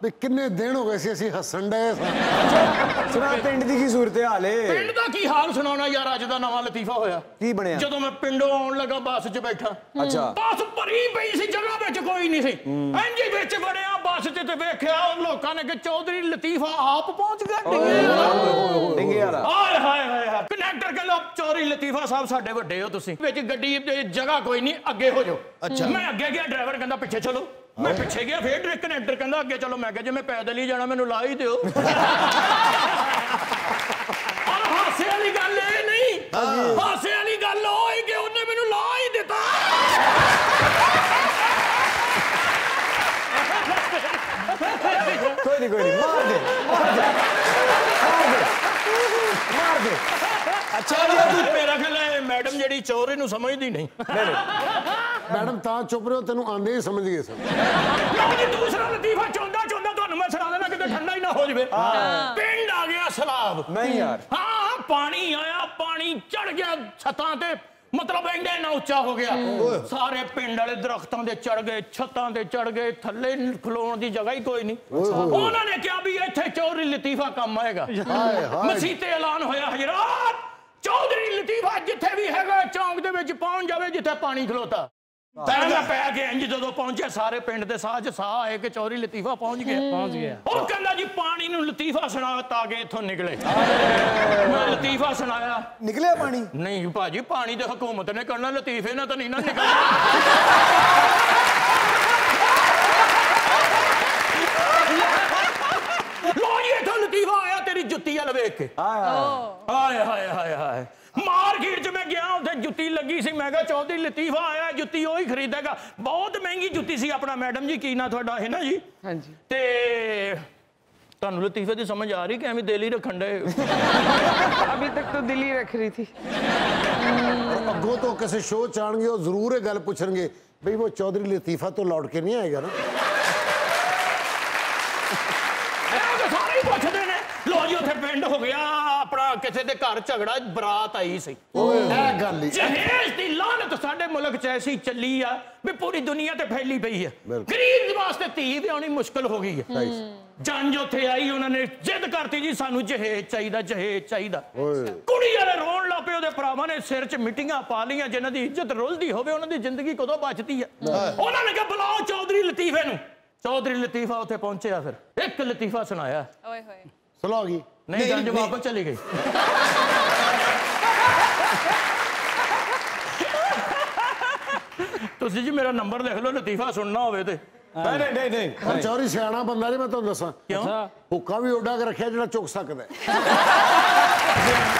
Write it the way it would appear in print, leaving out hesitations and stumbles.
किन्ने दिन हो गए हसन पिंड की सूरत हाल सुना यार अज का नवा लतीफा होया जो मैं पिंडों आने लगा बस च बैठा बस भरी पई जगह कोई नहीं चौधरी लतीफा आप पहुंच गए जगह कोई नहीं अगे हो जाओ। मैं अगे गया ड्राइवर कहता पिछे चलो, मैं पिछे गया फिर कनैक्टर कहता अगे चलो। मैं कहा जे मैं पैदल ही जाना मैनूं ला ही दिओ। हासे वाली गल ये नहीं, हासे वाली गल उन्हें मैनूं ला ही दिता। पानी आया, पानी चढ़ गया छतां ते, मतलब एंडे ना उच्चा हो गया। सारे पिंड वाले दरख्तों से चढ़ गए, छतां से चढ़ गए, थले खलोण की जगह ही कोई नहीं। उन्होंने कहा भी इत्थे चौधरी लतीफा कम आएगा। मसीते ऐलान होया हजरात चौधरी लतीफा जिथे भी हैगा चौंक दे विच पहुंच जावे जिथे पानी खलोता। हुकूमत ने करना लतीफे ना तो नहीं ना निकलना। लो जी इथों लतीफा आया तेरी जुत्ती वाल वेख के हाय हाय हाय हाय। मार्केट में गया उसे जुत्ती लगी सी, मैं चौधरी लतीफा आया जुत्ती वही खरीदेगा। बहुत महंगी जुत्ती सी। अपना मैडम जी की ना थोड़ा है ना जी? हाँ जी। ते तुहानू लतीफे की समझ आ रही कि एवं दिल ही रखन डे? अभी तक तो दिल ही रख रही थी। अगो तो किसी शो चाहन गए जरूर ये गल पूछेंगे भाई वो चौधरी लतीफा तो लौट के नहीं आएगा ना। सारे पूछते हैं। लो जी उसे पिंड हो गया किसी के घर झगड़ा, बरात आई सी। जहेज की लानत साडे मुल्क च ऐसी चली आ भी पूरी दुनिया ते फैली पई है। गरीब वास्ते धी ब्याहणी मुश्किल हो गई है। जंज उथे आई, उन्होंने जिद करती जी सानू जहेज चाहिए, जहेज चाहिए। कुड़ी वाले रोन लग पे, उहदे भरावां ने सिर च मिट्टियां पा लिया। जिन्हां दी इज्जत रुलदी होवे उन्हां दी जिंदगी कदों बचदी है। उन्होंने कहा बुलाओ चौधरी लतीफे नूं। चौधरी लतीफा उथे पहुंचिया, फिर एक लतीफा सुनाया। सुलाह गई नहीं, जान जो वापस चली गई। तुसी जी मेरा नंबर लिख लो लतीफा सुनना होवे ते। नहीं चौरी सियाणा बंदा जी, मैं तुहानूं दसां। हुक्का भी ओडा के रखिया जिहड़ा चुक सकदा है।